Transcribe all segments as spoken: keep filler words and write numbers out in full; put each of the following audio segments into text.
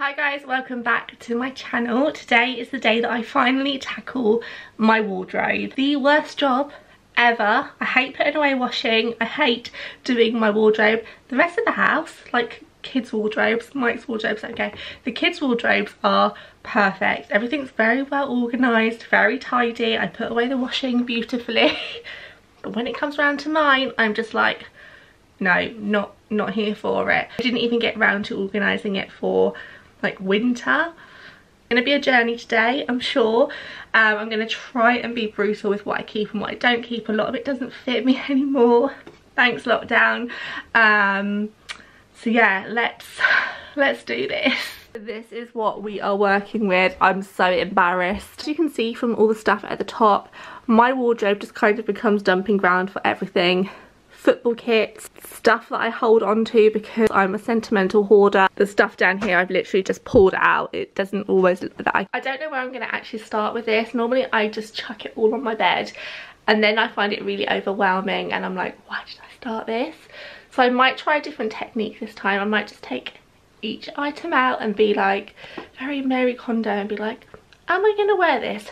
Hi guys, welcome back to my channel. Today is the day that I finally tackle my wardrobe. The worst job ever. I hate putting away washing. I hate doing my wardrobe. The rest of the house, like kids' wardrobes, Mike's wardrobes, okay. The kids' wardrobes are perfect. Everything's very well organised, very tidy. I put away the washing beautifully. But when it comes around to mine, I'm just like, no, not, not here for it. I didn't even get round to organising it for like winter. Gonna be a journey today, I'm sure. um, I'm gonna try and be brutal with what I keep and what I don't keep. A lot of it doesn't fit me anymore, thanks lockdown. Um, so yeah, let's let's do this. This is what we are working with. I'm so embarrassed. As you can see from all the stuff at the top, my wardrobe just kind of becomes dumping ground for everything. Football kits, stuff that I hold on to because I'm a sentimental hoarder. The stuff down here I've literally just pulled out. It doesn't always look that. I, I don't know where I'm going to actually start with this. Normally I just chuck it all on my bed and then I find it really overwhelming and I'm like, why did I start this? So I might try a different technique this time. I might just take each item out and be like very Marie Kondo and be like, am I going to wear this?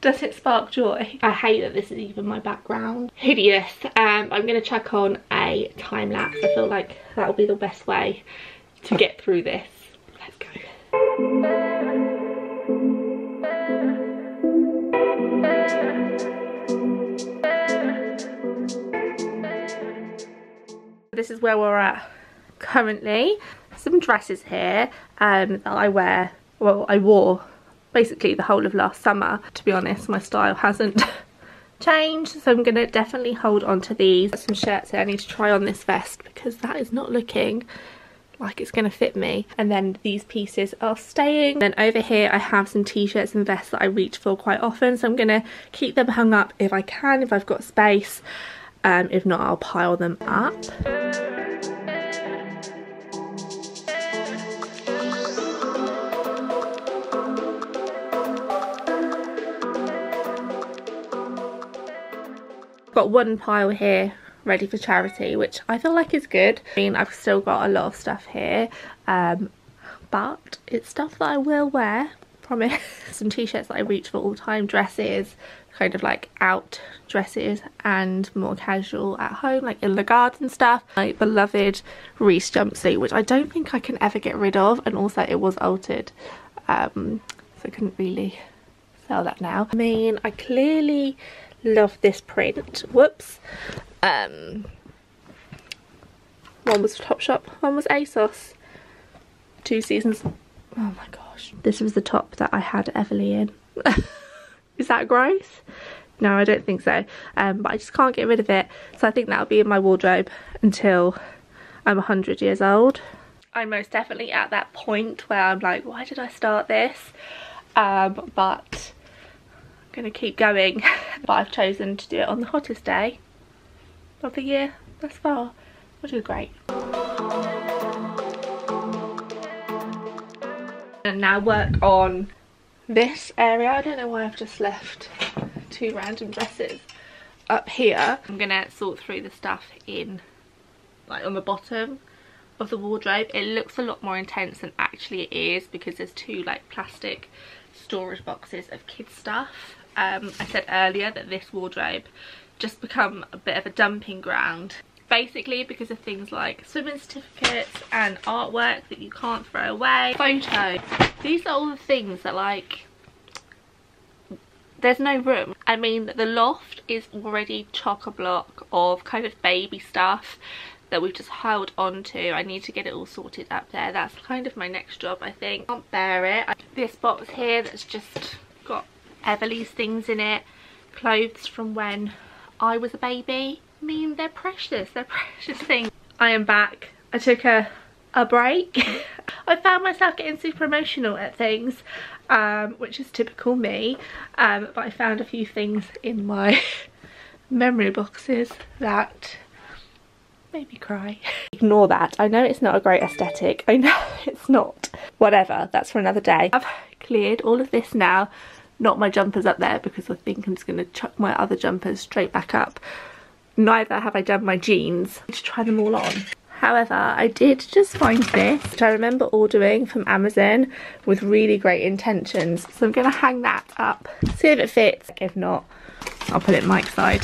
Does it spark joy? I hate that this is even my background. Hideous. Um, I'm going to chuck on a time lapse. I feel like that will be the best way to get through this. Let's go. This is where we're at currently. Some dresses here um, that I wear, well, I wore basically the whole of last summer. To be honest, my style hasn't changed, so I'm gonna definitely hold on to these. Got some shirts here. I need to try on this vest because that is not looking like it's gonna fit me, and then these pieces are staying. Then over here I have some t-shirts and vests that I reach for quite often, so I'm gonna keep them hung up if I can, if I've got space. Um, if not, I'll pile them up. Got one pile here ready for charity, which I feel like is good. I mean, I've still got a lot of stuff here, um, but it's stuff that I will wear, promise. Some t-shirts that I reach for all the time, dresses, kind of like out dresses, and more casual at home, like in the garden stuff. My beloved Reese jumpsuit, which I don't think I can ever get rid of, and also it was altered, um, so I couldn't really sell that now. I mean, I clearly love this print, whoops. Um one was Topshop, one was ASOS, two seasons. Oh my gosh, this was the top that I had Everly in. Is that gross? No, I don't think so. Um but I just can't get rid of it, so I think that'll be in my wardrobe until I'm one hundred years old. I'm most definitely at that point where I'm like, why did I start this? Um but gonna keep going. But I've chosen to do it on the hottest day of the year thus far, which is great. And now work on this area. I don't know why I've just left two random dresses up here. I'm gonna sort through the stuff in like on the bottom of the wardrobe. It looks a lot more intense than actually it is because there's two like plastic storage boxes of kids stuff. Um, I said earlier that this wardrobe just become a bit of a dumping ground, basically because of things like swimming certificates and artwork that you can't throw away, photos. These are all the things that like, there's no room. I mean, the loft is already chock-a-block of kind of baby stuff that we've just held on to. I need to get it all sorted up there. That's kind of my next job, I think. Can't bear it. This box here that's just got Everly's things in it, clothes from when I was a baby. I mean, they're precious, they're precious things. I am back. I took a a break. I found myself getting super emotional at things, um which is typical me, um but I found a few things in my memory boxes that made me cry. Ignore that. I know it's not a great aesthetic, I know it's not, whatever, that's for another day. I've cleared all of this now. Not my jumpers up there because I think I'm just going to chuck my other jumpers straight back up. Neither have I done my jeans. I need to try them all on. However, I did just find this, which I remember ordering from Amazon with really great intentions. So I'm going to hang that up, see if it fits. If not, I'll put it Mike's side.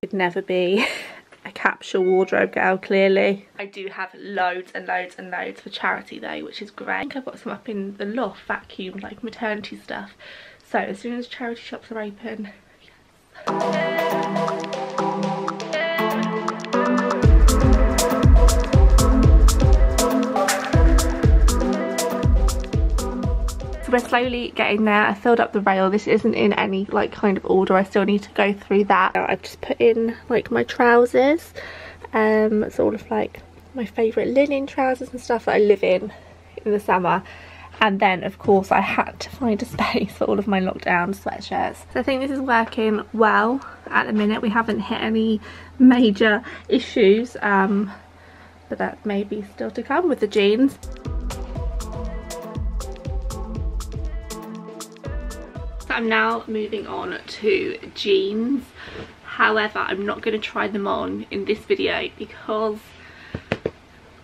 It'd never be a capsule wardrobe girl, clearly. I do have loads and loads and loads for charity though, which is great. I think I've got some up in the loft, vacuumed, like maternity stuff. So as soon as charity shops are open, yes. We're slowly getting there. I filled up the rail. This isn't in any like kind of order. I still need to go through that. I've just put in like my trousers. Um, it's all of like my favourite linen trousers and stuff that I live in in the summer. And then of course I had to find a space for all of my lockdown sweatshirts. So I think this is working well at the minute. We haven't hit any major issues, um, but that may be still to come with the jeans. I'm now moving on to jeans. However, I'm not going to try them on in this video because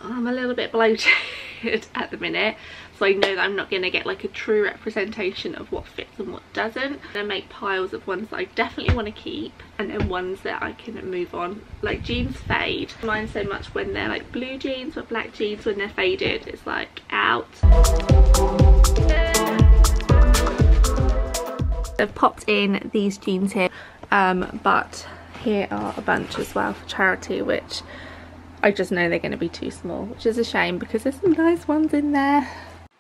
I'm a little bit bloated at the minute, so I know that I'm not going to get like a true representation of what fits and what doesn't. I'm going to make piles of ones that I definitely want to keep and then ones that I can move on. Like jeans fade. I don't mind so much when they're like blue jeans, but black jeans when they're faded, it's like out. I've popped in these jeans here, um, but here are a bunch as well for charity, which I just know they're going to be too small, which is a shame because there's some nice ones in there.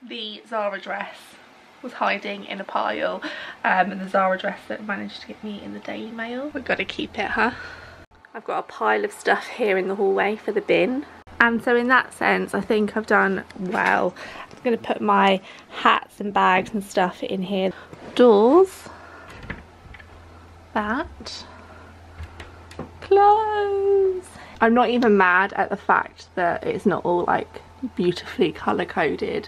The Zara dress was hiding in a pile, um, and the Zara dress that managed to get me in the Daily Mail. We've got to keep it, huh? I've got a pile of stuff here in the hallway for the bin. And so in that sense, I think I've done well. I'm going to put my hats and bags and stuff in here. Doors. That. Clothes. I'm not even mad at the fact that it's not all like beautifully colour coded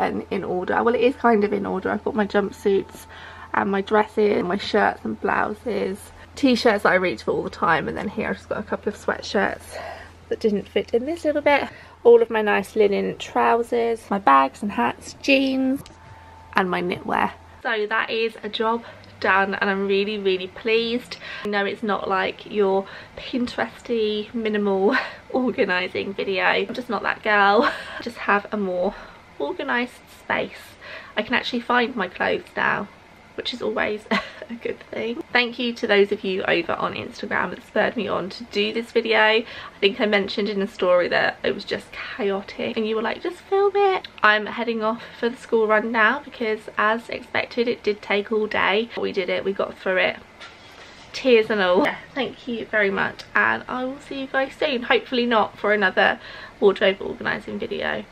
and in order. Well, it is kind of in order. I've got my jumpsuits and my dresses and my shirts and blouses. T-shirts that I reach for all the time, and then here I've just got a couple of sweatshirts that didn't fit in this little bit. All of my nice linen trousers, my bags and hats, jeans, and my knitwear. So that is a job done, and I'm really, really pleased. I know it's not like your Pinteresty minimal organising video. I'm just not that girl. I just have a more organised space. I can actually find my clothes now, which is always a good thing. Thank you to those of you over on Instagram that spurred me on to do this video. I think I mentioned in a story that it was just chaotic and you were like, just film it. I'm heading off for the school run now because as expected it did take all day. We did it, we got through it. Tears and all. Yeah, thank you very much and I will see you guys soon. Hopefully not for another wardrobe organising video.